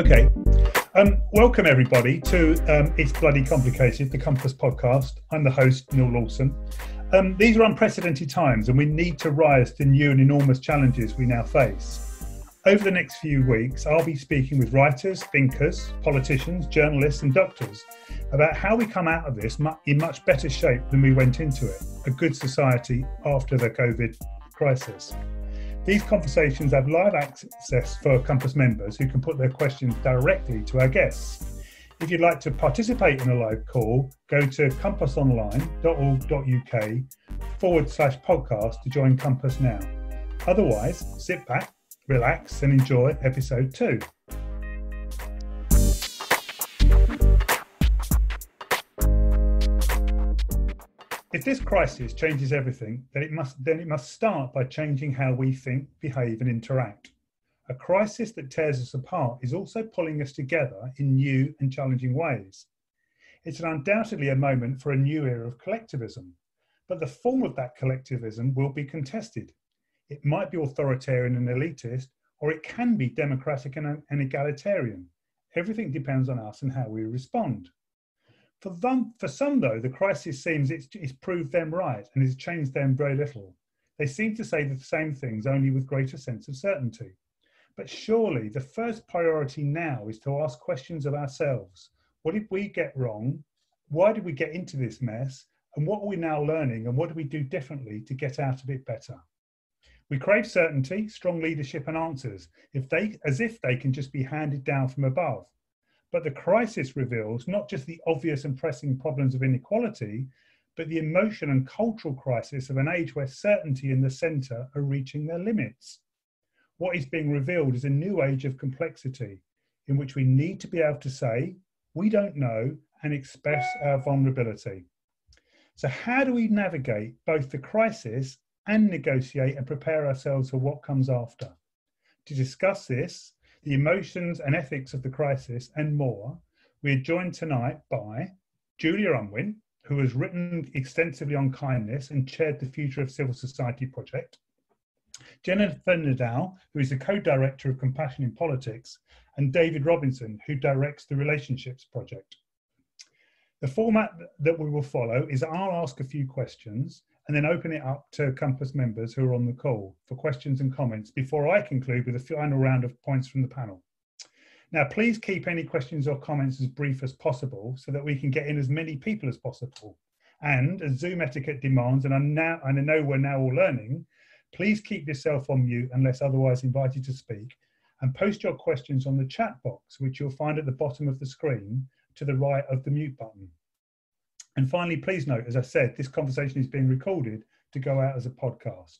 Okay, welcome everybody to It's Bloody Complicated, the Compass podcast. I'm the host, Neil Lawson. These are unprecedented times and we need to rise to new and enormous challenges we now face. Over the next few weeks, I'll be speaking with writers, thinkers, politicians, journalists and doctors about how we come out of this in much better shape than we went into it, a good society after the COVID crisis. These conversations have live access for Compass members who can put their questions directly to our guests. If you'd like to participate in a live call, go to compassonline.org.uk/podcast to join Compass now. Otherwise, sit back, relax and enjoy episode 2. If this crisis changes everything, then it must start by changing how we think, behave and interact. A crisis that tears us apart is also pulling us together in new and challenging ways. It's undoubtedly a moment for a new era of collectivism, but the form of that collectivism will be contested. It might be authoritarian and elitist, or it can be democratic and egalitarian. Everything depends on us and how we respond. For some, though, the crisis seems it's proved them right and has changed them very little. They seem to say the same things, only with greater sense of certainty. But surely the first priority now is to ask questions of ourselves. What did we get wrong? Why did we get into this mess? And what are we now learning? And what do we do differently to get out of it better? We crave certainty, strong leadership and answers, as if they can just be handed down from above. But the crisis reveals not just the obvious and pressing problems of inequality, but the emotion and cultural crisis of an age where certainty and the centre are reaching their limits. What is being revealed is a new age of complexity in which we need to be able to say, we don't know, and express our vulnerability. So how do we navigate both the crisis and negotiate and prepare ourselves for what comes after? To discuss this, the emotions and ethics of the crisis and more, we are joined tonight by Julia Unwin, who has written extensively on kindness and chaired the Future of Civil Society project, Jennifer Nadel, who is the co-director of Compassion in Politics, and David Robinson, who directs the Relationships Project. The format that we will follow is I'll ask a few questions and then open it up to Compass members who are on the call for questions and comments before I conclude with a final round of points from the panel. Now, please keep any questions or comments as brief as possible so that we can get in as many people as possible. And as Zoom etiquette demands, and I know we're now all learning, please keep yourself on mute unless otherwise invited to speak, and post your questions on the chat box, which you'll find at the bottom of the screen to the right of the mute button. And finally, please note, as I said, this conversation is being recorded to go out as a podcast.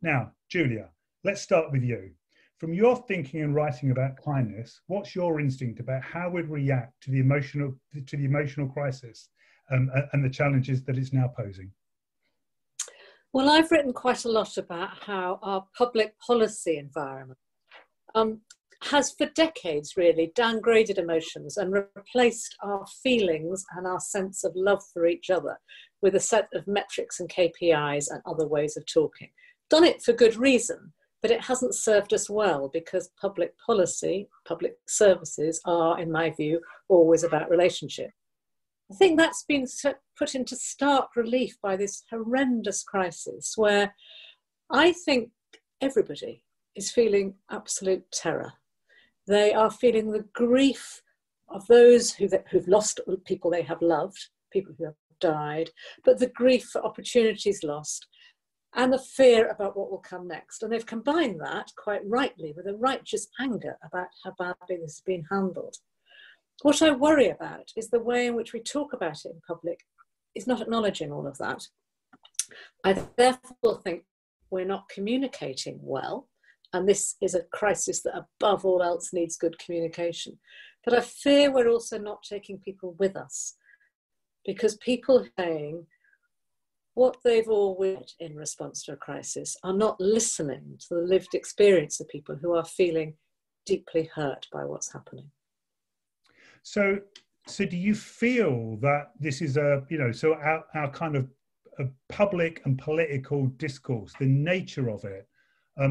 Now, Julia, let's start with you. From your thinking and writing about kindness, what's your instinct about how we'd react to the emotional crisis and the challenges that it's now posing? Well, I've written quite a lot about how our public policy environment has for decades really downgraded emotions and replaced our feelings and our sense of love for each other with a set of metrics and KPIs and other ways of talking. Done it for good reason, but it hasn't served us well because public policy, public services are, in my view, always about relationship. I think that's been put into stark relief by this horrendous crisis where I think everybody is feeling absolute terror. They are feeling the grief of those who've lost people they have loved, people who have died, but the grief for opportunities lost and the fear about what will come next. And they've combined that quite rightly with a righteous anger about how badly this has been handled. What I worry about is the way in which we talk about it in public is not acknowledging all of that. I therefore think we're not communicating well. And this is a crisis that above all else needs good communication. But I fear we're also not taking people with us because people are saying what they've always in response to a crisis are not listening to the lived experience of people who are feeling deeply hurt by what's happening. So do you feel that this is our kind of a public and political discourse, the nature of it,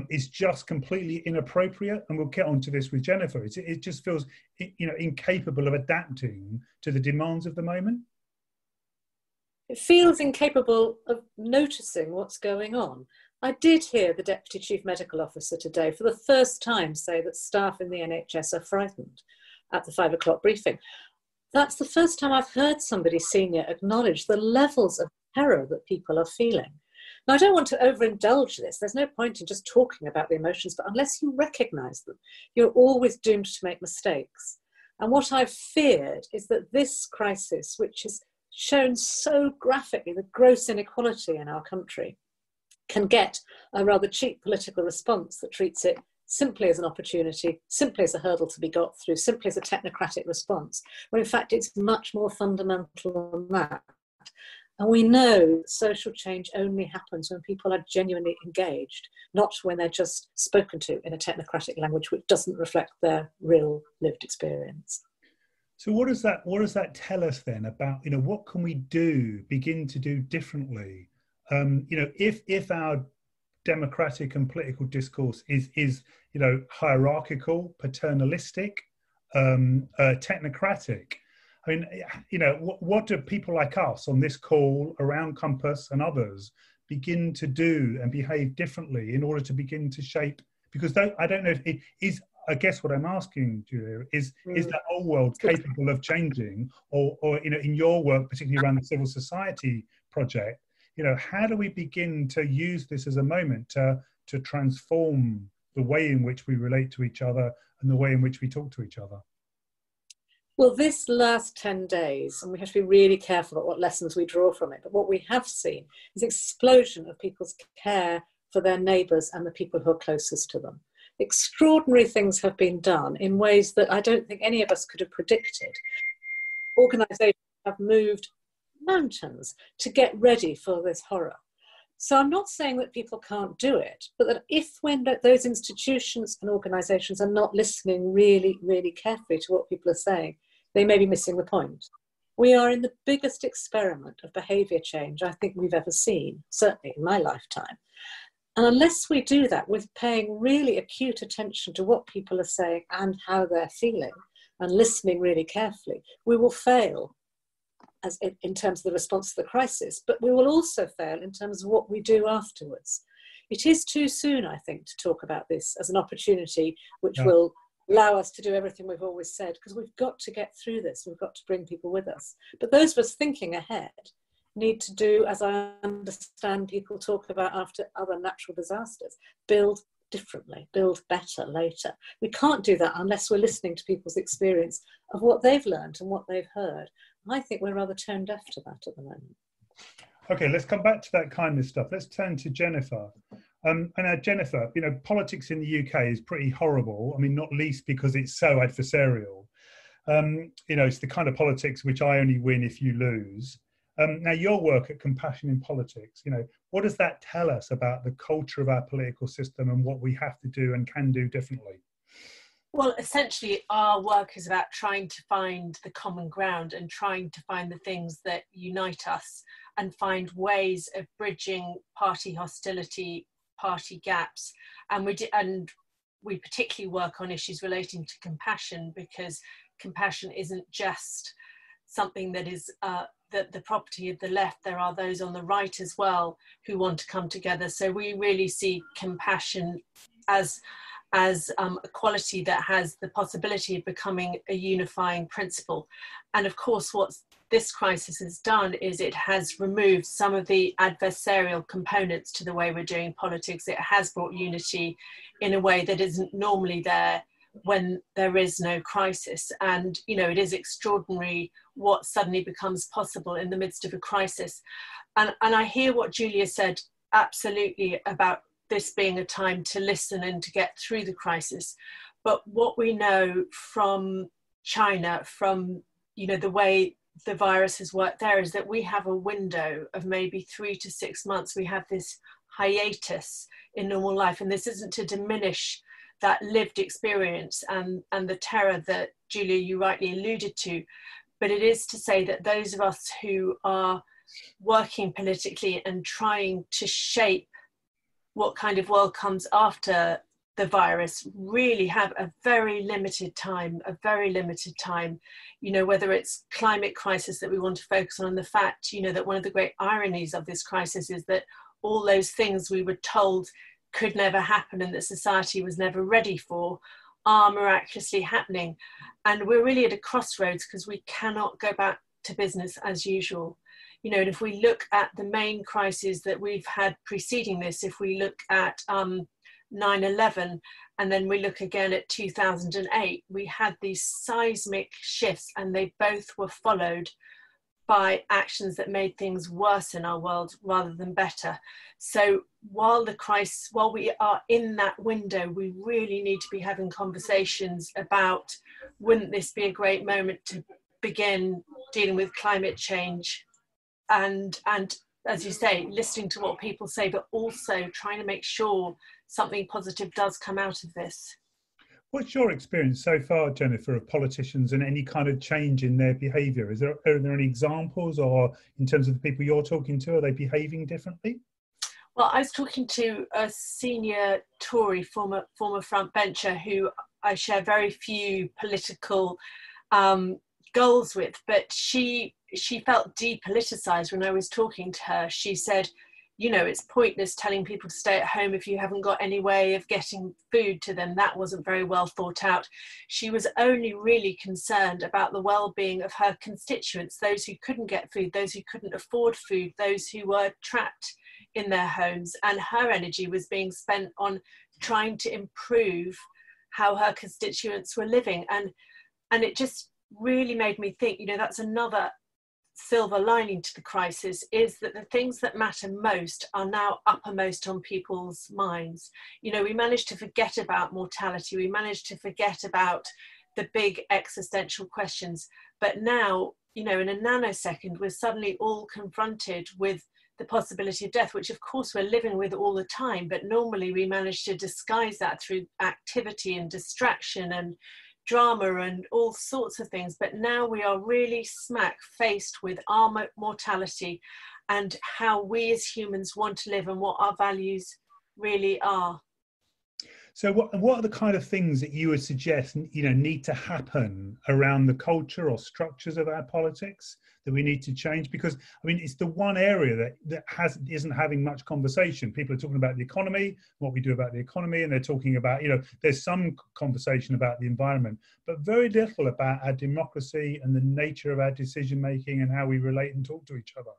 is just completely inappropriate. And we'll get onto this with Jennifer. It just feels, you know, incapable of adapting to the demands of the moment. It feels incapable of noticing what's going on. I did hear the Deputy Chief Medical Officer today for the first time say that staff in the NHS are frightened at the 5 o'clock briefing. That's the first time I've heard somebody senior acknowledge the levels of terror that people are feeling. Now, I don't want to overindulge this. There's no point in just talking about the emotions, but unless you recognise them, you're always doomed to make mistakes. And what I've feared is that this crisis, which has shown so graphically the gross inequality in our country, can get a rather cheap political response that treats it simply as an opportunity, simply as a hurdle to be got through, simply as a technocratic response, when in fact it's much more fundamental than that. And we know social change only happens when people are genuinely engaged, not when they're just spoken to in a technocratic language which doesn't reflect their real lived experience. So what does that tell us then about, you know, what can we do, begin to do differently? You know, if our democratic and political discourse is you know, hierarchical, paternalistic, technocratic, I mean, you know, what do people like us on this call around Compass and others begin to do and behave differently in order to begin to shape? Because I don't know if it is, I guess what I'm asking, Julia, is the whole world capable of changing? Or you know, in your work, particularly around the Civil Society Project, you know, how do we begin to use this as a moment to transform the way in which we relate to each other and the way in which we talk to each other? Well, this last 10 days, and we have to be really careful about what lessons we draw from it, but what we have seen is an explosion of people's care for their neighbours and the people who are closest to them. Extraordinary things have been done in ways that I don't think any of us could have predicted. Organisations have moved mountains to get ready for this horror. So I'm not saying that people can't do it, but that when those institutions and organisations are not listening really, really carefully to what people are saying, they may be missing the point. We are in the biggest experiment of behaviour change I think we've ever seen, certainly in my lifetime. And unless we do that with paying really acute attention to what people are saying and how they're feeling and listening really carefully, we will fail. As in terms of the response to the crisis, but we will also fail in terms of what we do afterwards. It is too soon, I think, to talk about this as an opportunity which will allow us to do everything we've always said, because we've got to get through this, we've got to bring people with us. But those of us thinking ahead need to do, as I understand people talk about after other natural disasters, build differently, build better later. We can't do that unless we're listening to people's experience of what they've learned and what they've heard. I think we're rather tone deaf to that at the moment. Okay, let's come back to that kindness stuff. Let's turn to Jennifer. And now, Jennifer, you know, politics in the UK is pretty horrible. I mean, not least because it's so adversarial. You know, it's the kind of politics which I only win if you lose. Now, your work at Compassion in Politics, you know, what does that tell us about the culture of our political system and what we have to do and can do differently? Well, essentially, our work is about trying to find the common ground and trying to find the things that unite us and find ways of bridging party hostility, party gaps. And we particularly work on issues relating to compassion, because compassion isn't just something that is the property of the left. There are those on the right as well who want to come together. So we really see compassion as a quality that has the possibility of becoming a unifying principle. And of course, what this crisis has done is it has removed some of the adversarial components to the way we're doing politics. It has brought unity in a way that isn't normally there when there is no crisis. And, you know, it is extraordinary what suddenly becomes possible in the midst of a crisis. And I hear what Julia said absolutely about this being a time to listen and to get through the crisis. But what we know from China, from, you know, the way the virus has worked there, is that we have a window of maybe 3 to 6 months. We have this hiatus in normal life. And this isn't to diminish that lived experience and the terror that, Julia, you rightly alluded to. But it is to say that those of us who are working politically and trying to shape what kind of world comes after the virus really have a very limited time, you know, whether it's climate crisis that we want to focus on, the fact, you know, that one of the great ironies of this crisis is that all those things we were told could never happen and that society was never ready for are miraculously happening. And we're really at a crossroads because we cannot go back to business as usual. You know, and if we look at the main crises that we've had preceding this, if we look at 9/11, and then we look again at 2008, we had these seismic shifts and they both were followed by actions that made things worse in our world rather than better. So while we are in that window, we really need to be having conversations about, wouldn't this be a great moment to begin dealing with climate change? And as you say, listening to what people say, but also trying to make sure something positive does come out of this. What's your experience so far, Jennifer, of politicians and any kind of change in their behaviour? Are there any examples, or in terms of the people you're talking to, are they behaving differently? Well, I was talking to a senior Tory, former frontbencher, who I share very few political goals with, but she felt depoliticised when I was talking to her. She said, you know, it's pointless telling people to stay at home if you haven't got any way of getting food to them. That wasn't very well thought out. She was only really concerned about the well-being of her constituents, those who couldn't get food, those who couldn't afford food, those who were trapped in their homes. And her energy was being spent on trying to improve how her constituents were living. And it just really made me think, you know, that's another silver lining to the crisis, is that the things that matter most are now uppermost on people's minds. You know, we managed to forget about mortality, we managed to forget about the big existential questions, but now, you know, in a nanosecond, we're suddenly all confronted with the possibility of death, which of course we're living with all the time, but normally we manage to disguise that through activity and distraction and drama and all sorts of things. But now we are really smack faced with our mortality and how we as humans want to live and what our values really are. So what are the kind of things that you would suggest, you know, need to happen around the culture or structures of our politics that we need to change? Because I mean, it's the one area that isn't having much conversation. People are talking about the economy, what we do about the economy, and they're talking about, you know, there's some conversation about the environment, but very little about our democracy and the nature of our decision making and how we relate and talk to each other.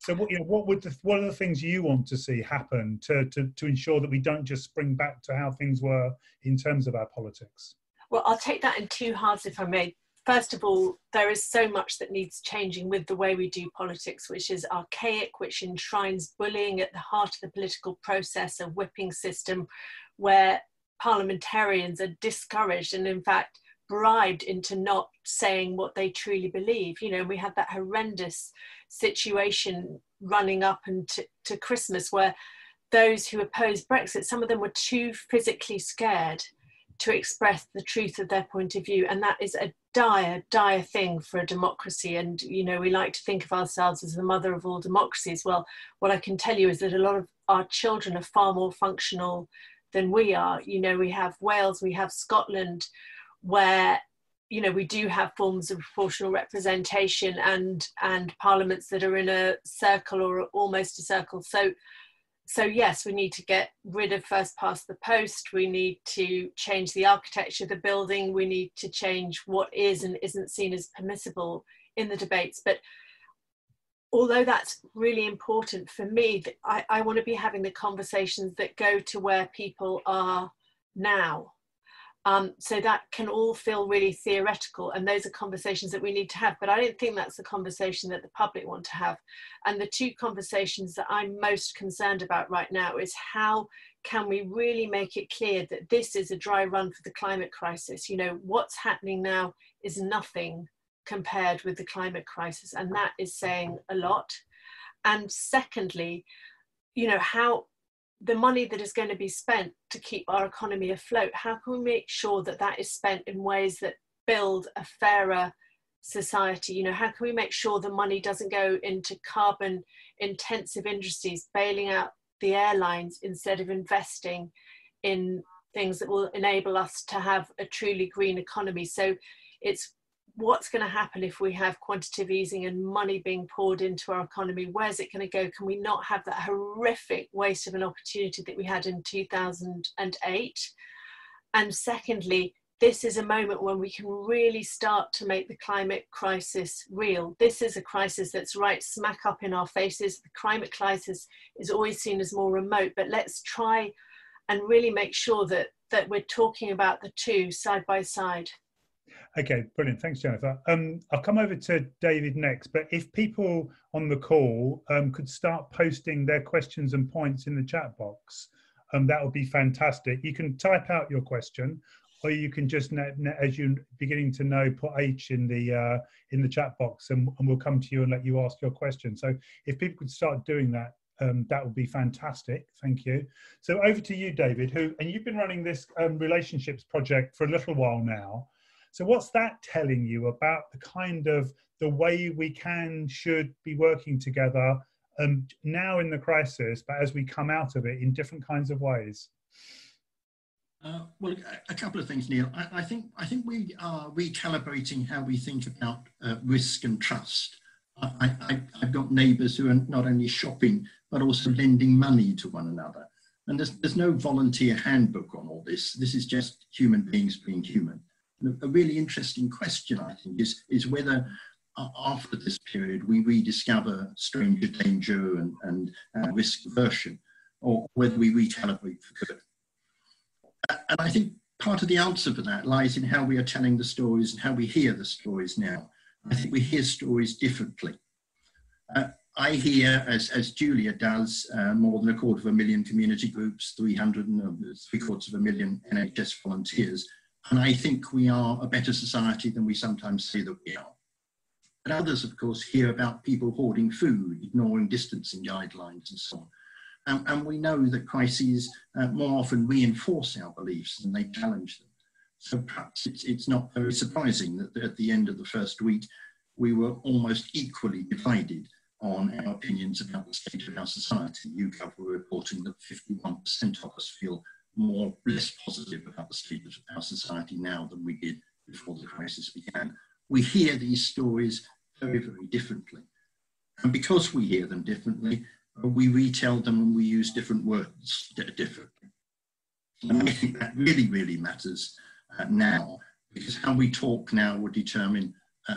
So what are the things you want to see happen to ensure that we don't just spring back to how things were in terms of our politics? Well, I'll take that in two halves, if I may. First of all, there is so much that needs changing with the way we do politics, which is archaic, which enshrines bullying at the heart of the political process, a whipping system where parliamentarians are discouraged and, in fact, bribed into not saying what they truly believe. You know, we had that horrendous situation running up and to Christmas where those who opposed Brexit, some of them were too physically scared to express the truth of their point of view. And that is a dire thing for a democracy. And, you know, we like to think of ourselves as the mother of all democracies. Well, what I can tell you is that a lot of our children are far more functional than we are. You know, we have Wales, we have Scotland, where, you know, we do have forms of proportional representation and parliaments that are in a circle or almost a circle. So yes, we need to get rid of first past the post. We need to change the architecture of the building. We need to change what is and isn't seen as permissible in the debates. But although that's really important for me, I want to be having the conversations that go to where people are now. So that can all feel really theoretical, and those are conversations that we need to have, but I don't think that's the conversation that the public want to have. And the two conversations that I'm most concerned about right now is how can we really make it clear that this is a dry run for the climate crisis? You know, what's happening now is nothing compared with the climate crisis, and that is saying a lot. And secondly, you know, how the money that is going to be spent to keep our economy afloat, how can we make sure that that is spent in ways that build a fairer society? You know, how can we make sure the money doesn't go into carbon intensive industries, bailing out the airlines instead of investing in things that will enable us to have a truly green economy. So it's what's going to happen if we have quantitative easing and money being poured into our economy? Where's it going to go? Can we not have that horrific waste of an opportunity that we had in 2008? And secondly, this is a moment when we can really start to make the climate crisis real. This is a crisis that's right smack up in our faces. The climate crisis is always seen as more remote, but let's try and really make sure that we're talking about the two side by side. Okay, brilliant. Thanks, Jennifer. I'll come over to David next, but if people on the call could start posting their questions and points in the chat box, that would be fantastic. You can type out your question, or you can just, as you're beginning to know, put H in the chat box, and we'll come to you and let you ask your question. So if people could start doing that, that would be fantastic. Thank you. So over to you, David, and you've been running this relationships project for a little while now. So what's that telling you about the kind of the way we can, should be working together now in the crisis, but as we come out of it in different kinds of ways? Well, a couple of things, Neil. I think we are recalibrating how we think about risk and trust. I've got neighbours who are not only shopping, but also lending money to one another. And there's no volunteer handbook on all this. This is just human beings being human. A really interesting question, I think, is whether after this period we rediscover stranger danger and risk aversion, or whether we recalibrate for good. And I think part of the answer for that lies in how we are telling the stories and how we hear the stories now. I think we hear stories differently. I hear, as Julia does, more than 250,000 community groups, 300 and 750,000 NHS volunteers. And I think we are a better society than we sometimes say that we are. But others, of course, hear about people hoarding food, ignoring distancing guidelines and so on. And we know that crises more often reinforce our beliefs than they challenge them. So perhaps it's not very surprising that at the end of the first week, we were almost equally divided on our opinions about the state of our society. YouGov were reporting that 51% of us feel less positive about the state of our society now than we did before the crisis began. We hear these stories very, very differently. And because we hear them differently, we retell them and we use different words differently. And I think that really, really matters now, because how we talk now will determine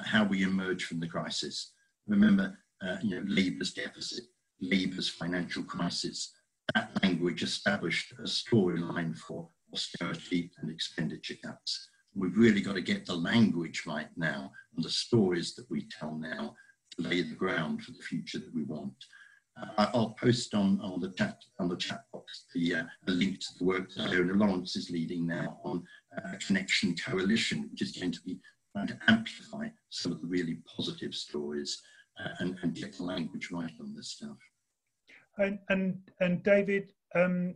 how we emerge from the crisis. Remember, Labour's deficit, Labour's financial crisis. That language established a storyline for austerity and expenditure cuts. We've really got to get the language right now, and the stories that we tell now to lay the ground for the future that we want. I'll post on the chat box the link to the work that Iona Lawrence is leading now on Connection Coalition, which is going to be trying to amplify some of the really positive stories and get the language right on this stuff. And David,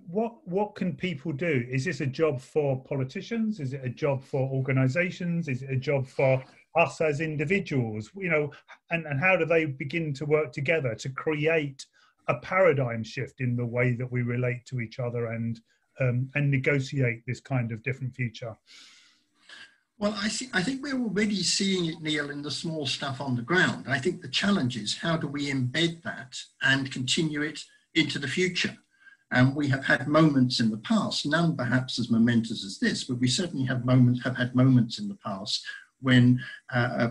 what can people do? Is this a job for politicians? Is it a job for organisations? Is it a job for us as individuals? You know, and how do they begin to work together to create a paradigm shift in the way that we relate to each other and negotiate this kind of different future? Well, I think we're already seeing it, Neil, in the small stuff on the ground. I think the challenge is how do we embed that and continue it into the future? And we have had moments in the past, none perhaps as momentous as this, but we certainly have had moments in the past when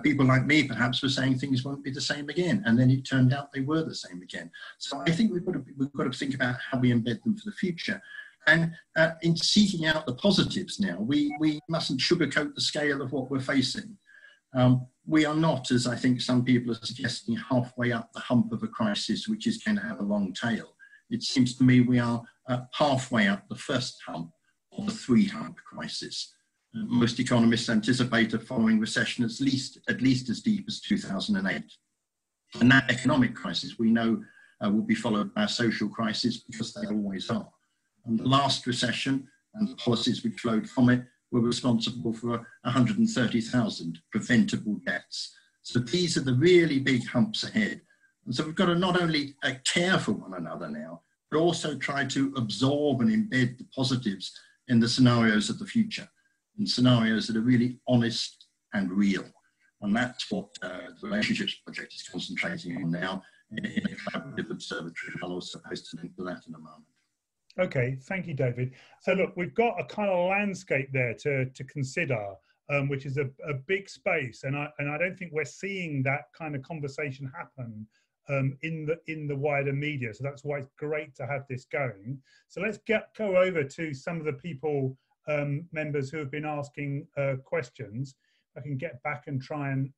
people like me perhaps were saying things won't be the same again, and then it turned out they were the same again. So I think we've got to think about how we embed them for the future. And in seeking out the positives now, we mustn't sugarcoat the scale of what we're facing. We are not, as I think some people are suggesting, halfway up the hump of a crisis, which is going to have a long tail. It seems to me we are halfway up the first hump of the three-hump crisis. Most economists anticipate a following recession at least as deep as 2008. And that economic crisis we know will be followed by a social crisis, because they always are. And the last recession and the policies which flowed from it were responsible for 130,000 preventable deaths. So these are the really big humps ahead. And so we've got to not only care for one another now, but also try to absorb and embed the positives in the scenarios of the future, in scenarios that are really honest and real. And that's what the Relationships Project is concentrating on now in a collaborative observatory. I'll also post a link to that in a moment. Okay, thank you, David. So look, we've got a kind of landscape there to consider, which is a big space, and I don't think we're seeing that kind of conversation happen in the wider media. So that's why it's great to have this going. So let's go over to some of the people, members who have been asking questions. I can get back and try and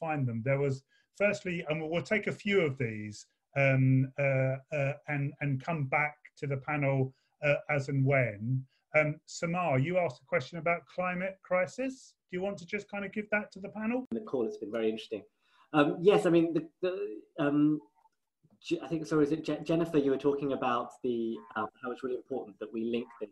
find them. There was, firstly, and we'll take a few of these and come back to the panel as and when. Samar, you asked a question about climate crisis. Do you want to just kind of give that to the panel? The call has been very interesting. Yes, I mean, I think, sorry, is it Jennifer, you were talking about the, how it's really important that we link this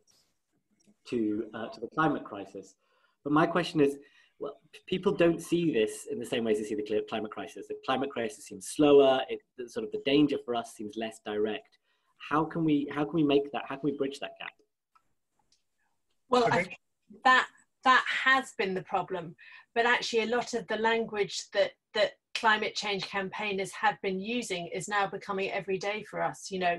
to the climate crisis. But my question is, well, people don't see this in the same way as they see the climate crisis. The climate crisis seems slower. Sort of the danger for us seems less direct. How can we make that? How can we bridge that gap? Well, okay. I think that has been the problem, but actually a lot of the language that climate change campaigners have been using is now becoming everyday for us. You know,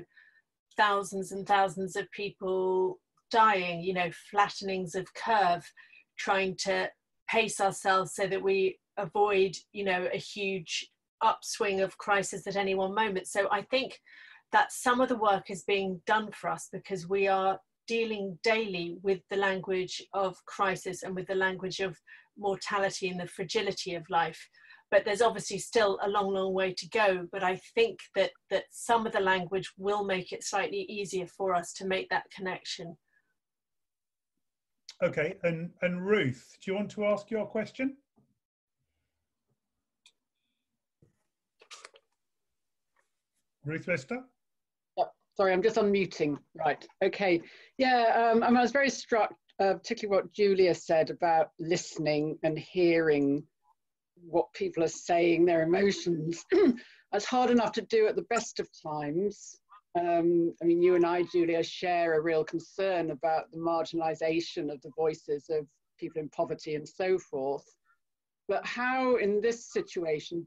thousands and thousands of people dying. You know, flattenings of curve, trying to pace ourselves so that we avoid, you know, a huge upswing of crisis at any one moment. So I think that some of the work is being done for us because we are dealing daily with the language of crisis and with the language of mortality and the fragility of life. But there's obviously still a long, long way to go. But I think that some of the language will make it slightly easier for us to make that connection. Okay, and Ruth, do you want to ask your question? Ruth Lister? Yep. Sorry, I'm just unmuting. Right, okay. Yeah, I mean, I was very struck, particularly what Julia said about listening and hearing what people are saying, their emotions. That's hard enough to do at the best of times. I mean, you and I, Julia, share a real concern about the marginalisation of the voices of people in poverty and so forth. But how, in this situation,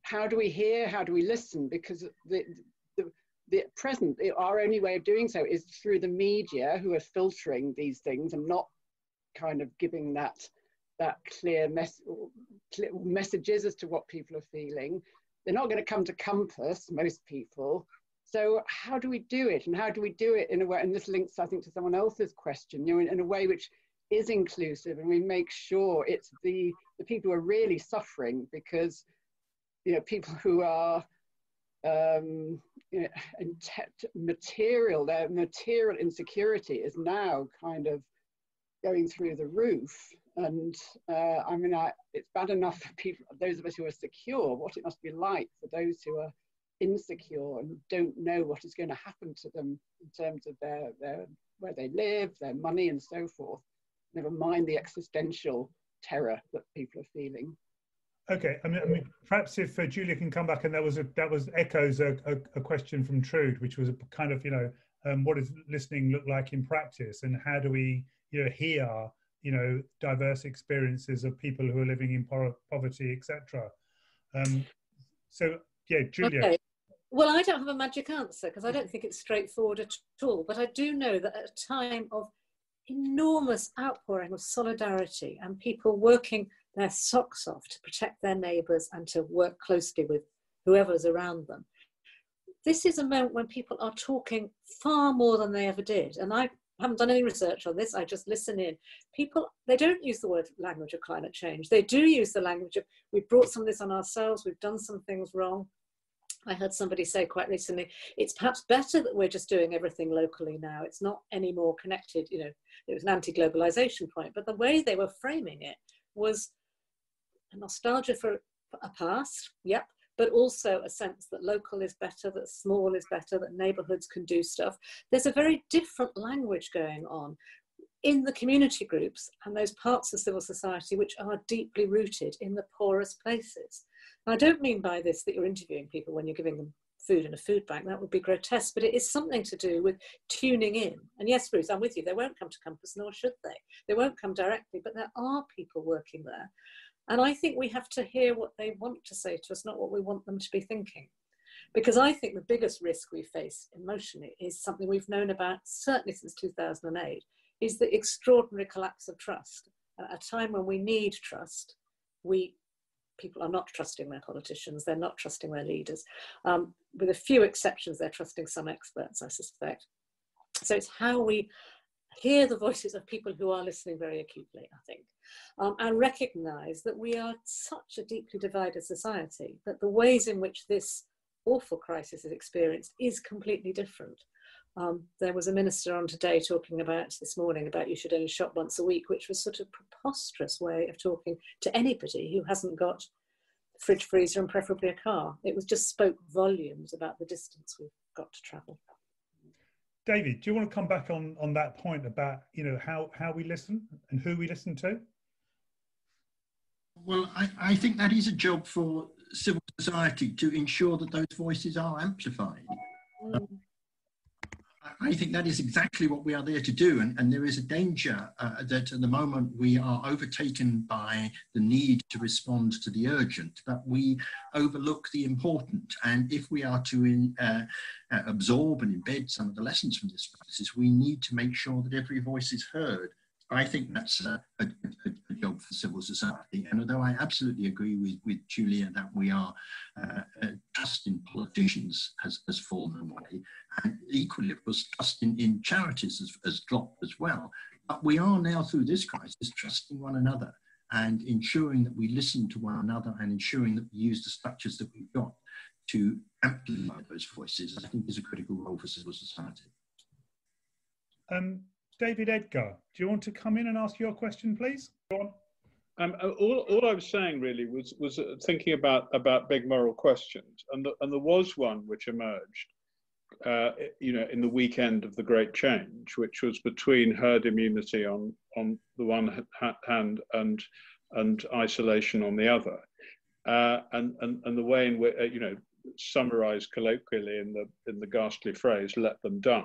how do we hear, how do we listen? Because the present, our only way of doing so is through the media, who are filtering these things and not kind of giving that clear messages as to what people are feeling. They're not going to come to Compass, most people. So how do we do it? And how do we do it in a way, and this links, I think, to someone else's question, you know, in a way which is inclusive, and we make sure it's the people who are really suffering, because, you know, people who are, you know, their material insecurity is now kind of going through the roof. And I mean, it's bad enough for people, those of us who are secure, what it must be like for those who are insecure and don't know what is going to happen to them in terms of where they live, their money and so forth. Never mind the existential terror that people are feeling. Okay, I mean perhaps if Julia can come back, and that was echoes a question from Trude, which was a kind of, you know, what does listening look like in practice, and how do we, you know, hear, you know, diverse experiences of people who are living in poverty, etc. So, yeah, Julia. Okay. Well, I don't have a magic answer, because I don't think it's straightforward at all. But I do know that at a time of enormous outpouring of solidarity and people working their socks off to protect their neighbours and to work closely with whoever's around them, this is a moment when people are talking far more than they ever did. And I haven't done any research on this, I just listen in. People, they don't use the word language of climate change. They do use the language of, we've brought some of this on ourselves, we've done some things wrong. I heard somebody say quite recently, it's perhaps better that we're just doing everything locally now. It's not any more connected, you know, it was an anti-globalization point, but the way they were framing it was a nostalgia for a past, yep, but also a sense that local is better, that small is better, that neighbourhoods can do stuff. There's a very different language going on in the community groups and those parts of civil society which are deeply rooted in the poorest places. And I don't mean by this that you're interviewing people when you're giving them food in a food bank. That would be grotesque, but it is something to do with tuning in. And yes, Ruth, I'm with you. They won't come to Compass, nor should they. They won't come directly, but there are people working there. And I think we have to hear what they want to say to us, not what we want them to be thinking. Because I think the biggest risk we face emotionally is something we've known about, certainly since 2008, is the extraordinary collapse of trust. At a time when we need trust, people are not trusting their politicians, they're not trusting their leaders. With a few exceptions, they're trusting some experts, I suspect. So it's how we hear the voices of people who are listening very acutely, I think, and recognise that we are such a deeply divided society, that the ways in which this awful crisis is experienced is completely different. There was a minister on today talking about this morning about you should only shop once a week, which was sort of preposterous way of talking to anybody who hasn't got a fridge, freezer and preferably a car. It was just spoke volumes about the distance we've got to travel. David, do you want to come back on that point about, you know, how we listen and who we listen to? Well, I think that is a job for civil society, to ensure that those voices are amplified. I think that is exactly what we are there to do, and there is a danger that at the moment we are overtaken by the need to respond to the urgent, that we overlook the important. And if we are to absorb and embed some of the lessons from this crisis, we need to make sure that every voice is heard. I think that's a job for civil society. And although I absolutely agree with Julia that we are trust in politicians has fallen away, and equally it was trust in charities has dropped as well. But we are now, through this crisis, trusting one another and ensuring that we listen to one another and ensuring that we use the structures that we've got to amplify those voices, I think is a critical role for civil society. David Edgar, do you want to come in and ask your question, please? Go on. All I was saying really was thinking about big moral questions, and there was one which emerged, you know, in the weekend of the Great Change, which was between herd immunity on the one hand and isolation on the other, and the way in which you know, summarised colloquially in the ghastly phrase "let them die."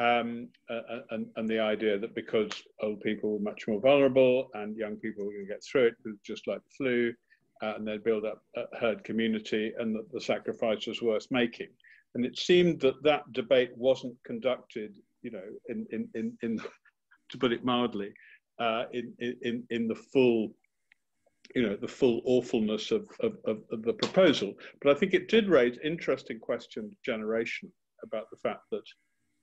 And the idea that because old people were much more vulnerable and young people were going to get through it, just like the flu, and they'd build up a herd community, and that the sacrifice was worth making. And it seemed that that debate wasn't conducted, you know, in to put it mildly, in the full, you know, the full awfulness of the proposal. But I think it did raise interesting questions generationally about the fact that,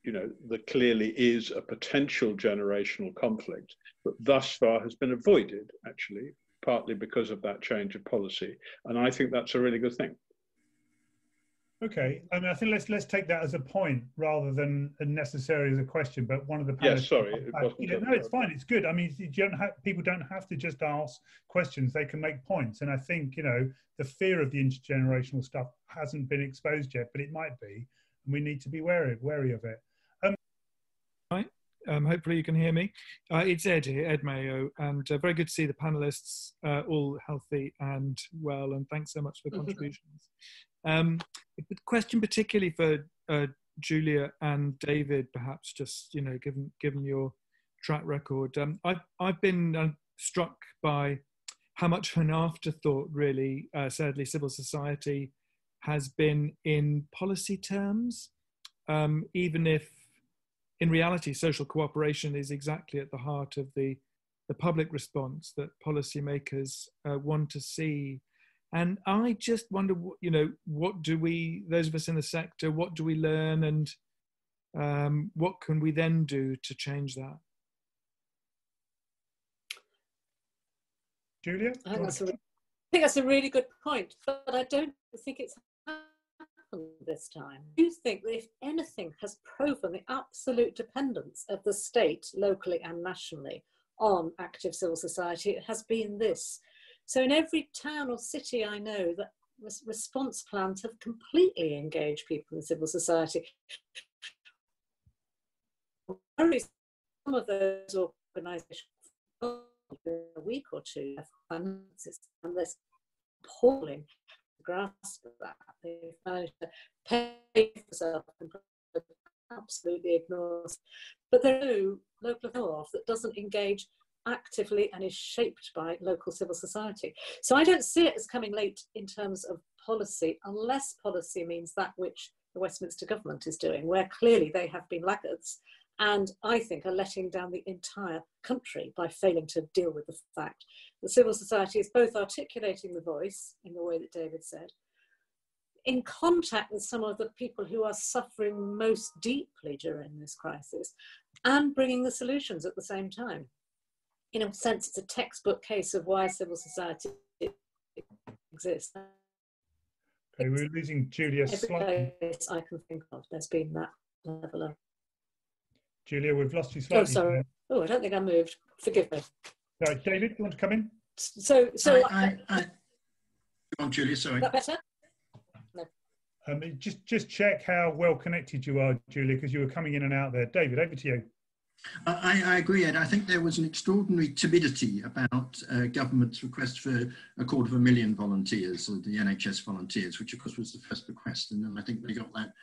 you know, there clearly is a potential generational conflict that thus far has been avoided, actually, partly because of that change of policy. And I think that's a really good thing. Okay, I mean, I think let's take that as a point rather than necessarily as a question, but one of the panelists... Yes, sorry. No, it's fine, it's good. I mean, people don't have to just ask questions, they can make points. And I think, you know, the fear of the intergenerational stuff hasn't been exposed yet, but it might be, and we need to be wary of it. Hopefully you can hear me. It's Ed here, Ed Mayo, and very good to see the panellists all healthy and well, and thanks so much for the contributions. The question particularly for Julia and David, perhaps, just, you know, given your track record, I've been struck by how much of an afterthought, really, sadly, civil society has been in policy terms, even if in reality, social cooperation is exactly at the heart of the public response that policymakers want to see. And I just wonder, you know, what do we, those of us in the sector, what do we learn, and what can we then do to change that? Julia? I think that's a really good point, but I don't think it's this time. I do think that if anything has proven the absolute dependence of the state, locally and nationally, on active civil society, it has been this. So in every town or city I know, that response plans have completely engaged people in civil society. Some of those organisations in a week or two have finances, and there's appalling grasp that. They've managed to pay for self-control, absolutely ignores. But there are no local health that doesn't engage actively and is shaped by local civil society. So I don't see it as coming late in terms of policy, unless policy means that which the Westminster government is doing, where clearly they have been laggards and I think are letting down the entire country by failing to deal with the fact that civil society is both articulating the voice in the way that David said, in contact with some of the people who are suffering most deeply during this crisis, and bringing the solutions at the same time. In a sense, it's a textbook case of why civil society exists. Okay, we're losing Julia slightly. Every place I can think of, there's been that level of... Julia, we've lost you slightly. Oh, sorry. Oh, I don't think I moved. Forgive me. Sorry, David, do you want to come in? Go on, Julia, sorry. Is that better? No. Just check how well connected you are, Julia, because you were coming in and out there. David, over to you. I agree, Ed. I think there was an extraordinary timidity about government's request for 250,000 volunteers, or the NHS volunteers, which of course was the first request, and then I think we got that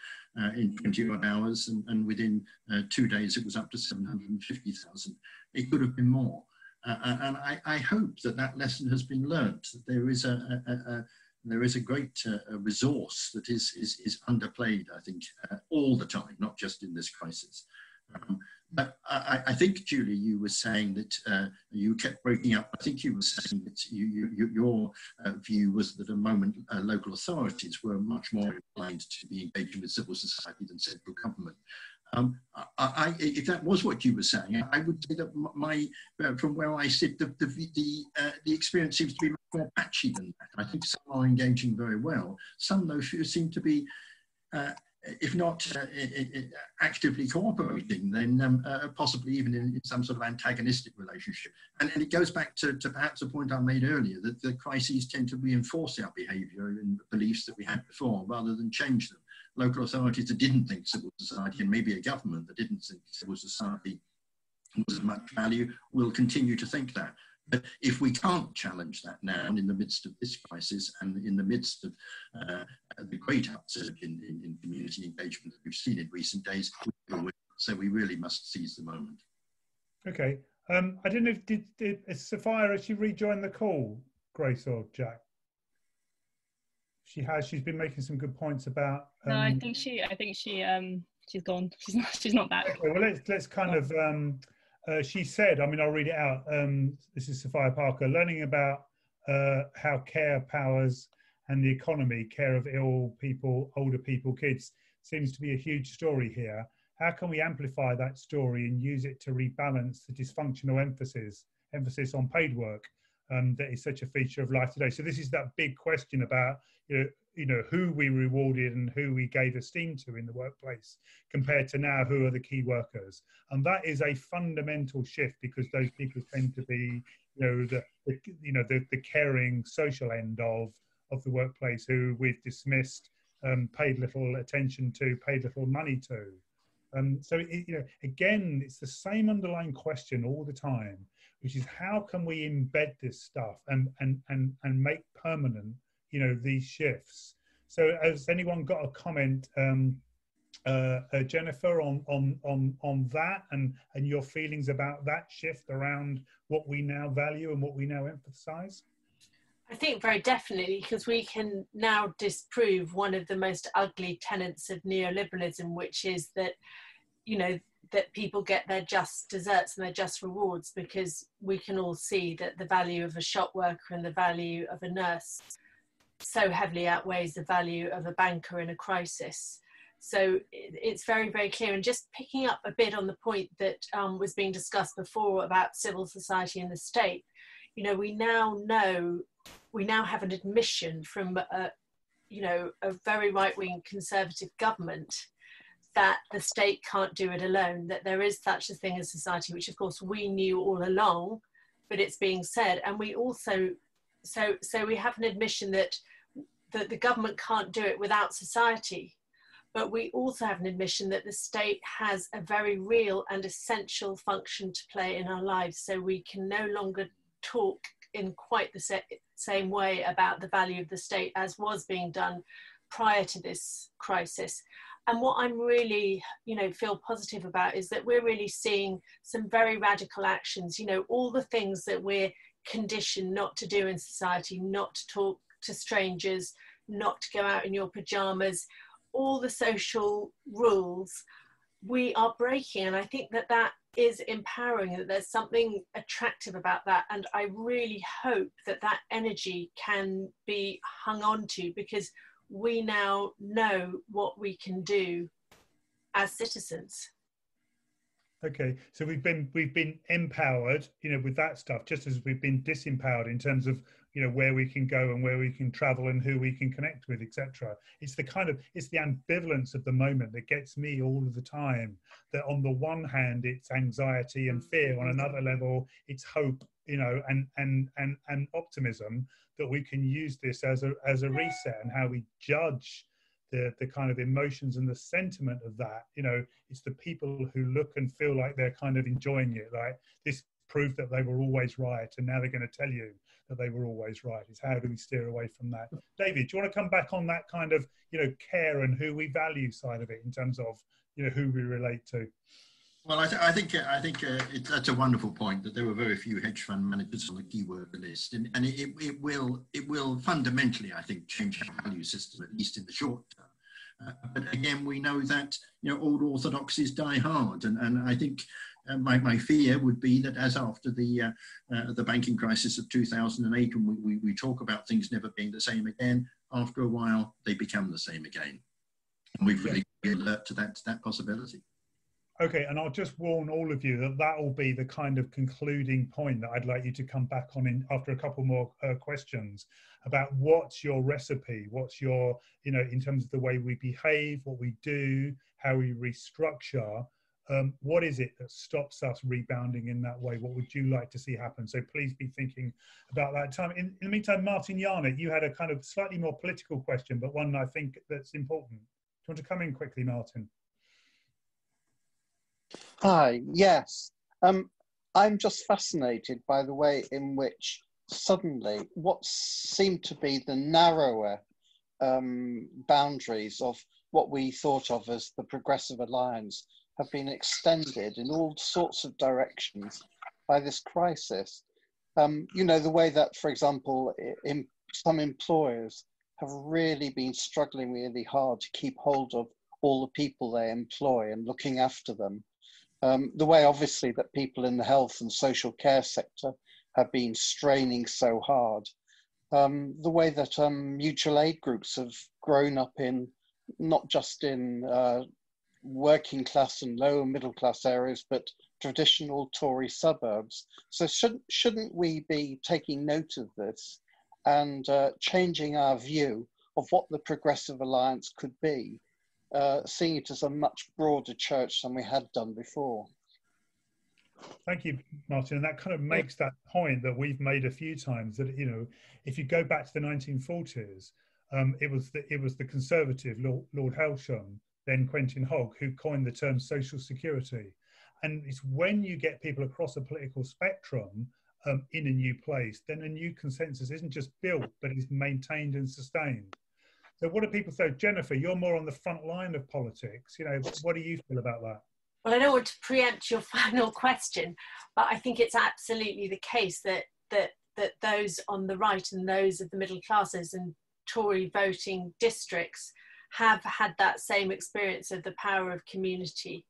in 20-odd hours, and within 2 days it was up to 750,000. It could have been more. And I hope that that lesson has been learnt, that there is a great resource that is underplayed, I think, all the time, not just in this crisis. But I think, Julie, you were saying that you kept breaking up. I think you were saying that your view was that at the moment local authorities were much more inclined to be engaging with civil society than central government. If that was what you were saying, I would say that from where I sit, the experience seems to be much more patchy than that. I think some are engaging very well. Some, though, seem to be... if not actively cooperating, then possibly even in some sort of antagonistic relationship. And it goes back to perhaps a point I made earlier, that the crises tend to reinforce our behaviour and beliefs that we had before rather than change them. Local authorities that didn't think civil society, and maybe a government that didn't think civil society was of much value, will continue to think that. But if we can't challenge that now, in the midst of this crisis and in the midst of the great upsurge in community engagement that we've seen in recent days, so we really must seize the moment. Okay. I don't know if Sophia, has she rejoined the call, Grace or Jack? She has. She's been making some good points about. No, I think she's gone. She's not back. Okay, well, let's kind of. She said, I mean, I'll read it out. This is Sophia Parker, learning about how care powers and the economy, care of ill people, older people, kids, seems to be a huge story here. How can we amplify that story and use it to rebalance the dysfunctional emphasis on paid work that is such a feature of life today? So this is that big question about, you know, who we rewarded and who we gave esteem to in the workplace compared to now, who are the key workers. And that is a fundamental shift, because those people tend to be, the caring social end of the workplace, who we've dismissed, paid little attention to, paid little money to. Again, it's the same underlying question all the time, which is how can we embed this stuff and make permanent, these shifts. So has anyone got a comment, Jennifer, on that and your feelings about that shift around what we now value and what we now emphasise? I think very definitely, because we can now disprove one of the most ugly tenets of neoliberalism, which is that, that people get their just desserts and their just rewards, because we can all see that the value of a shop worker and the value of a nurse so heavily outweighs the value of a banker in a crisis. So it's very, very clear. And just picking up a bit on the point that was being discussed before about civil society and the state, we now have an admission from a very right-wing conservative government that the state can't do it alone, that there is such a thing as society, which of course we knew all along, but it's being said. And we also, so we have an admission that the government can't do it without society, but we also have an admission that the state has a very real and essential function to play in our lives. So we can no longer talk in quite the same way about the value of the state as was being done prior to this crisis. And what I'm really, feel positive about is that we're really seeing some very radical actions, all the things that we're conditioned not to do in society, not to talk to strangers, not to go out in your pajamas, all the social rules we are breaking. And I think that that is empowering, that there's something attractive about that. And I really hope that that energy can be hung on to, because we now know what we can do as citizens. Okay, so we've been empowered, with that stuff, just as we've been disempowered in terms of, where we can go and where we can travel and who we can connect with, etc. It's the it's the ambivalence of the moment that gets me all of the time. That on the one hand, it's anxiety and fear. On another level, it's hope, and optimism that we can use this as a reset, and how we judge the kind of emotions and the sentiment of that. It's the people who look and feel like they're kind of enjoying it, like this proof that they were always right, and now they're going to tell you that they were always right. Is how do we steer away from that? David, do you want to come back on that kind of care and who we value side of it in terms of who we relate to? Well, I think that's a wonderful point, that there were very few hedge fund managers on the keyword list, and it will fundamentally, I think, change our value system, at least in the short term. But again, we know that old orthodoxies die hard, and I think my fear would be that as after the banking crisis of 2008, when we talk about things never being the same again, after a while they become the same again, and we've really been alert to that possibility. Okay, and I'll just warn all of you that that will be the kind of concluding point that I'd like you to come back on in after a couple more questions about what's your recipe, what's your, in terms of the way we behave, what we do, how we restructure, what is it that stops us rebounding in that way? What would you like to see happen? So please be thinking about that time. In the meantime, Martin Yarner, you had a kind of slightly more political question, but one I think that's important. Do you want to come in quickly, Martin? Hi, yes. I'm just fascinated by the way in which suddenly what seemed to be the narrower boundaries of what we thought of as the Progressive Alliance have been extended in all sorts of directions by this crisis. The way that, for example, some employers have really been struggling really hard to keep hold of all the people they employ and looking after them. The way, obviously, that people in the health and social care sector have been straining so hard. The way that mutual aid groups have grown up in, not just in working class and lower middle class areas, but traditional Tory suburbs. So shouldn't we be taking note of this and changing our view of what the Progressive Alliance could be? Seeing it as a much broader church than we had done before. Thank you, Martin. And that kind of makes that point that we've made a few times, that if you go back to the 1940s, it was the Conservative Lord Hailsham, then Quentin Hogg, who coined the term social security. And it's when you get people across a political spectrum in a new place, then a new consensus isn't just built, but is maintained and sustained. So what do people say? Jennifer, you're more on the front line of politics. What do you feel about that? Well, I don't want to preempt your final question, but I think it's absolutely the case that those on the right and those of the middle classes and Tory voting districts have had that same experience of the power of community.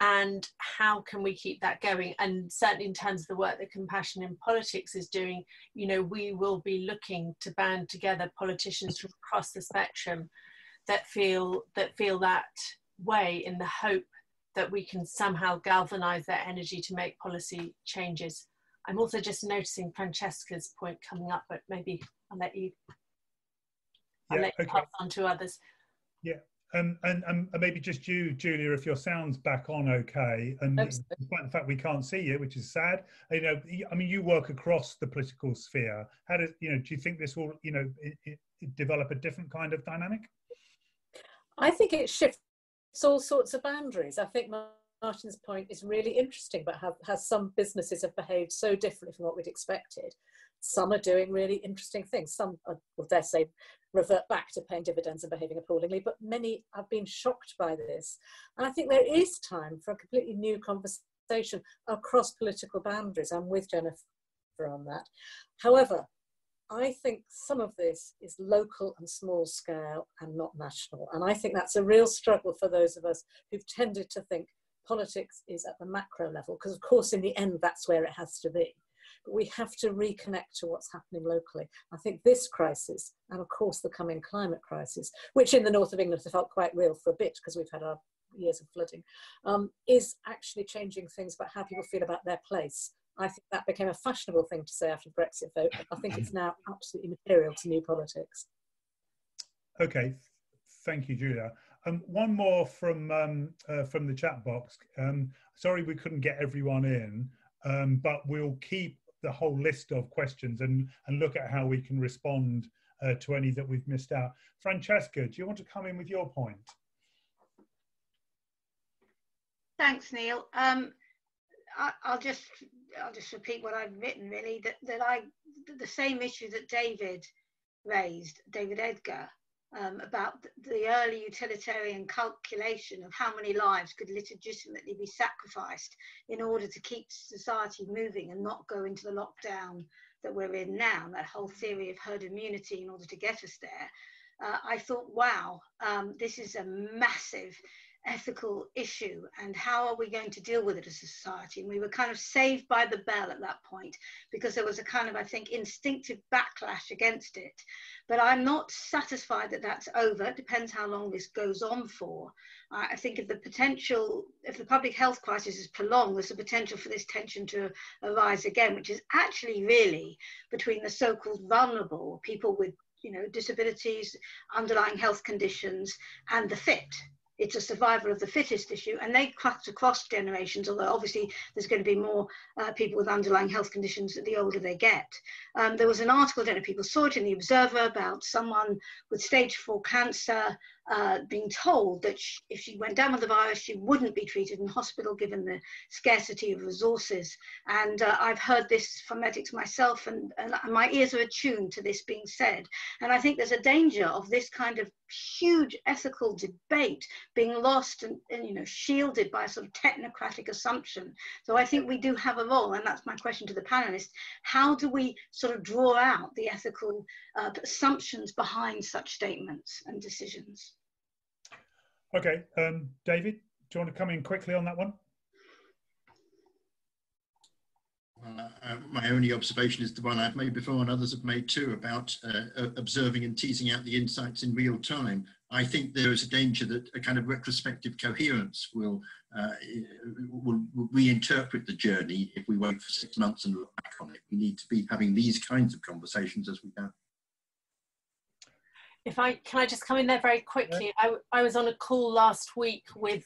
And how can we keep that going? And certainly in terms of the work that Compassion in Politics is doing, we will be looking to band together politicians from across the spectrum that feel that way, in the hope that we can somehow galvanise their energy to make policy changes. I'm also just noticing Francesca's point coming up, but maybe I'll let you, pass on to others. Yeah. And maybe just you, Julia, if your sound's back on okay, and despite the fact we can't see you, which is sad, I mean, you work across the political sphere. How does, do you think this will, develop a different kind of dynamic? I think it shifts all sorts of boundaries. I think Martin's point is really interesting about how some businesses have behaved so differently from what we'd expected. Some are doing really interesting things. Some are, well, dare say, revert back to paying dividends and behaving appallingly, but many have been shocked by this. And I think there is time for a completely new conversation across political boundaries. I'm with Jennifer on that. However, I think some of this is local and small scale and not national. And I think that's a real struggle for those of us who've tended to think politics is at the macro level, because of course in the end that's where it has to be. But we have to reconnect to what's happening locally. I think this crisis, and of course the coming climate crisis, which in the north of England felt quite real for a bit because we've had our years of flooding, is actually changing things about how people feel about their place. I think that became a fashionable thing to say after the Brexit vote. I think it's now absolutely material to new politics. Okay, thank you, Julia. One more from the chat box. Sorry we couldn't get everyone in, but we'll keep the whole list of questions and look at how we can respond to any that we've missed out. Francesca, do you want to come in with your point? Thanks, Neil. I'll just repeat what I've written, really, that the same issue that David raised, David Edgar, about the early utilitarian calculation of how many lives could legitimately be sacrificed in order to keep society moving and not go into the lockdown that we're in now, that whole theory of herd immunity in order to get us there. I thought, wow, this is a massive ethical issue, and how are we going to deal with it as a society? And we were kind of saved by the bell at that point, because there was a kind of, I think, instinctive backlash against it. But I'm not satisfied that that's over. It depends how long this goes on for. I think if the public health crisis is prolonged, there's a potential for this tension to arise again, which is actually really between the so-called vulnerable, people with, you know, disabilities, underlying health conditions, and the fit. It's a survival of the fittest issue, and they cut across generations, although obviously there's going to be more people with underlying health conditions the older they get. There was an article, I don't know if people saw it, in The Observer, about someone with stage 4 cancer being told that if she went down with the virus, she wouldn't be treated in hospital given the scarcity of resources. And I've heard this from medics myself, and my ears are attuned to this being said. And I think there's a danger of this kind of huge ethical debate being lost and you know, shielded by a sort of technocratic assumption. So I think we do have a role, and that's my question to the panelists. How do we sort of draw out the ethical assumptions behind such statements and decisions? Okay, David, do you want to come in quickly on that one? My only observation is the one I've made before, and others have made too, about observing and teasing out the insights in real time. I think there is a danger that a kind of retrospective coherence will reinterpret the journey if we wait for 6 months and look back on it. We need to be having these kinds of conversations as we go. Can I just come in there very quickly? I was on a call last week with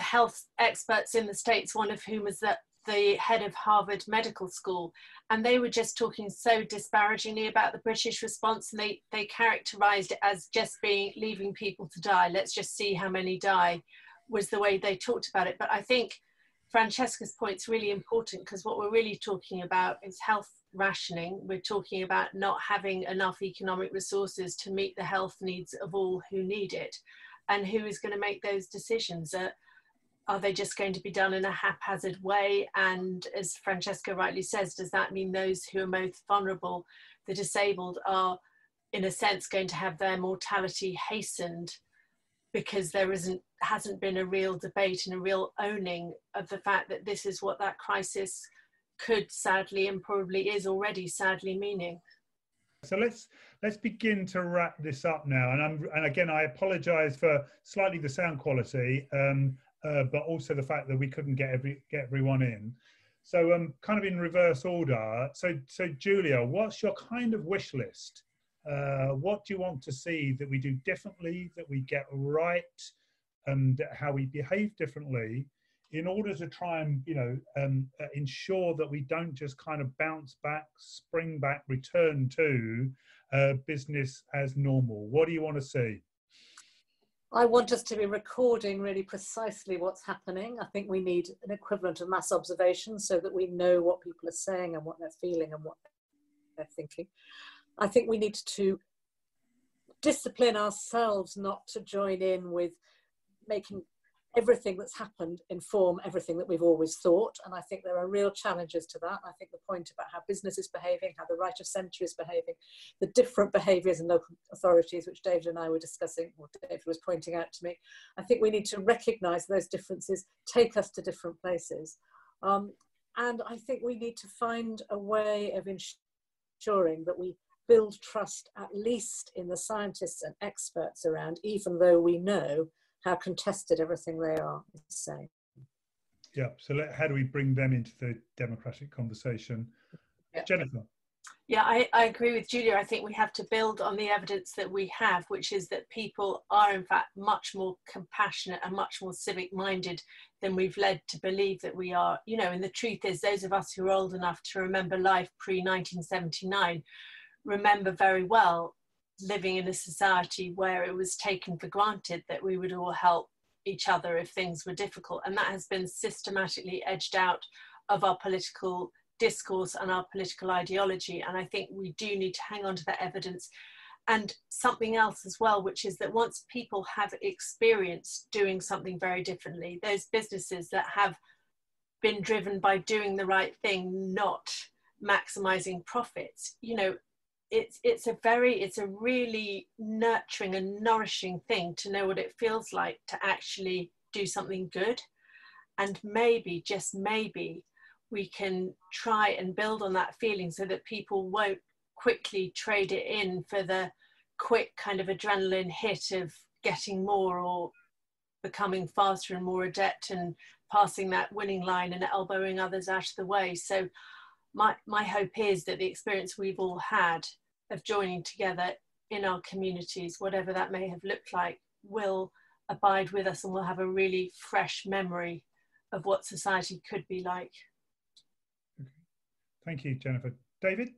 health experts in the States, one of whom is the head of Harvard Medical School, and they were just talking so disparagingly about the British response, and they characterised it as just leaving people to die. Let's just see how many die, was the way they talked about it. But I think Francesca's point's really important, because what we're really talking about is health rationing. We're talking about not having enough economic resources to meet the health needs of all who need it. And who is going to make those decisions? Are they just going to be done in a haphazard way? And as Francesca rightly says, does that mean those who are most vulnerable, the disabled, are in a sense going to have their mortality hastened because there hasn't been a real debate and a real owning of the fact that this is what that crisis could sadly, and probably is already sadly, meaning? So let's begin to wrap this up now. And again, I apologise for slightly the sound quality, but also the fact that we couldn't get everyone in. So kind of in reverse order. So Julia, what's your kind of wish list? What do you want to see that we do differently, that we get right, and how we behave differently, in order to try and, you know, ensure that we don't just kind of bounce back, spring back, return to business as normal? What do you want to see? I want us to be recording really precisely what's happening. I think we need an equivalent of mass observation so that we know what people are saying and what they're feeling and what their thinking. I think we need to discipline ourselves not to join in with making everything that's happened inform everything that we've always thought. And I think there are real challenges to that. I think the point about how business is behaving, how the right of centre is behaving, the different behaviours in local authorities, which David and I were discussing, or David was pointing out to me, I think we need to recognise those differences, take us to different places. And I think we need to find a way of ensuring that we build trust, at least in the scientists and experts around, even though we know how contested everything they are is saying. Yeah, so how do we bring them into the democratic conversation? Yep. Jennifer? Yeah, I agree with Julia. I think we have to build on the evidence that we have, which is that people are in fact much more compassionate and much more civic-minded than we've led to believe that we are. You know, and the truth is, those of us who are old enough to remember life pre-1979 remember very well living in a society where it was taken for granted that we would all help each other if things were difficult, and that has been systematically edged out of our political discourse and our political ideology. And I think we do need to hang on to that evidence, and something else as well, which is that once people have experienced doing something very differently, those businesses that have been driven by doing the right thing, not maximizing profits, you know, it's a really nurturing and nourishing thing to know what it feels like to actually do something good. And maybe, just maybe, we can try and build on that feeling so that people won't quickly trade it in for the quick kind of adrenaline hit of getting more or becoming faster and more adept and passing that winning line and elbowing others out of the way. So my hope is that the experience we've all had of joining together in our communities, whatever that may have looked like, will abide with us, and we'll have a really fresh memory of what society could be like. Okay. Thank you, Jennifer. David?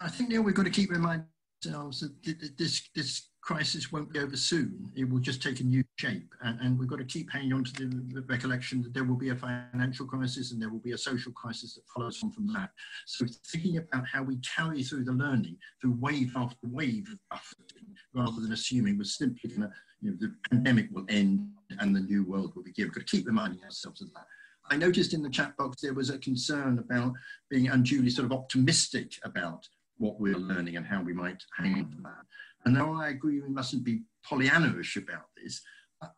I think, Neil, we've got to keep reminding ourselves that this crisis won't be over soon. It will just take a new shape, and we've got to keep hanging on to the recollection that there will be a financial crisis and there will be a social crisis that follows on from that. So thinking about how we carry through the learning through wave after wave of buffering, rather than assuming we're simply going to, you know, the pandemic will end and the new world will begin. We've got to keep reminding ourselves of that. I noticed in the chat box there was a concern about being unduly sort of optimistic about what we're learning and how we might hang on to that. And though I agree we mustn't be Pollyanna-ish about this,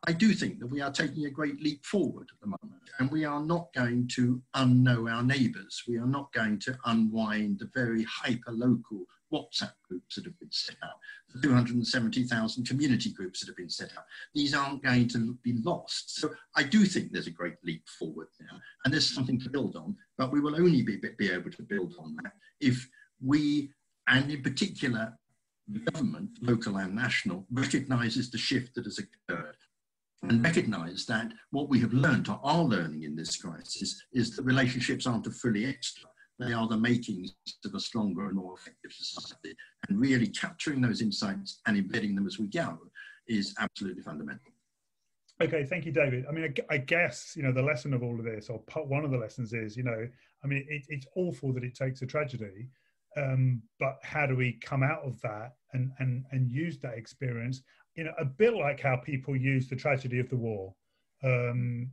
I do think that we are taking a great leap forward at the moment, and we are not going to unknow our neighbours. We are not going to unwind the very hyper-local WhatsApp groups that have been set up, the 270,000 community groups that have been set up. These aren't going to be lost. So I do think there's a great leap forward now, and there's something to build on, but we will only be able to build on that if we, and in particular, the government, local and national, recognises the shift that has occurred and recognise that what we have learned or are learning in this crisis is that relationships aren't a frilly extra. They are the makings of a stronger and more effective society, and really capturing those insights and embedding them as we go is absolutely fundamental. Okay, thank you, David. I mean, I guess, you know, the lesson of all of this, or one of the lessons is, you know, I mean, it's awful that it takes a tragedy, but how do we come out of that and use that experience, you know, a bit like how people use the tragedy of the war and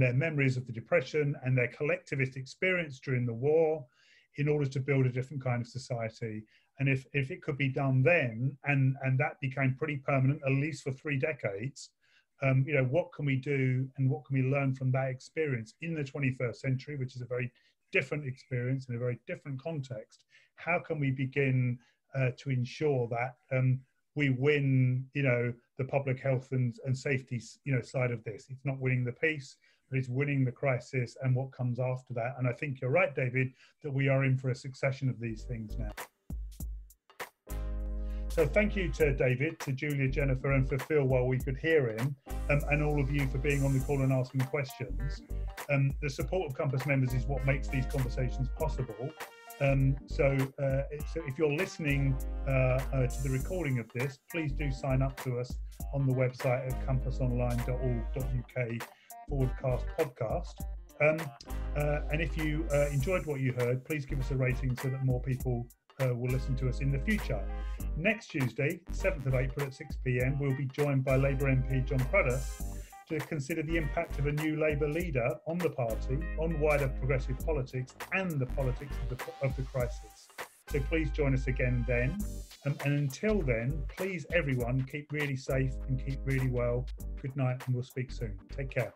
their memories of the Depression and their collectivist experience during the war in order to build a different kind of society. And if it could be done then, and that became pretty permanent, at least for 3 decades, you know, what can we do and what can we learn from that experience in the 21st century, which is a very different experience in a very different context? How can we begin to ensure that we win, you know, the public health and safety, you know, side of this? It's not winning the peace, but it's winning the crisis and what comes after that. And I think you're right, David, that we are in for a succession of these things now. So thank you to David, to Julia, Jennifer, and for Phil while we could hear him, and all of you for being on the call and asking questions. The support of Compass members is what makes these conversations possible. So if you're listening to the recording of this, please do sign up to us on the website at compassonline.org.uk/podcast. And if you enjoyed what you heard, please give us a rating so that more people will listen to us in the future. Next Tuesday, 7th of April at 6 p.m, we'll be joined by Labour MP John Cruddas to consider the impact of a new Labour leader on the party, on wider progressive politics and the politics of the crisis. So please join us again then. And until then, please everyone, keep really safe and keep really well. Good night, and we'll speak soon. Take care.